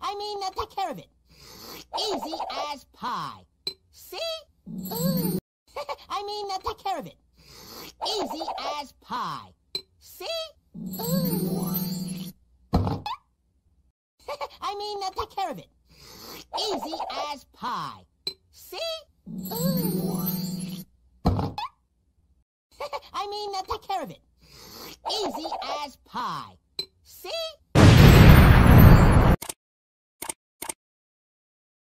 I mean, take care of it. Easy as pie. See? I mean, take care of it. Easy as pie. See? I mean, take care of it. Easy as pie. See? I mean, take care of it. Easy as pie. See?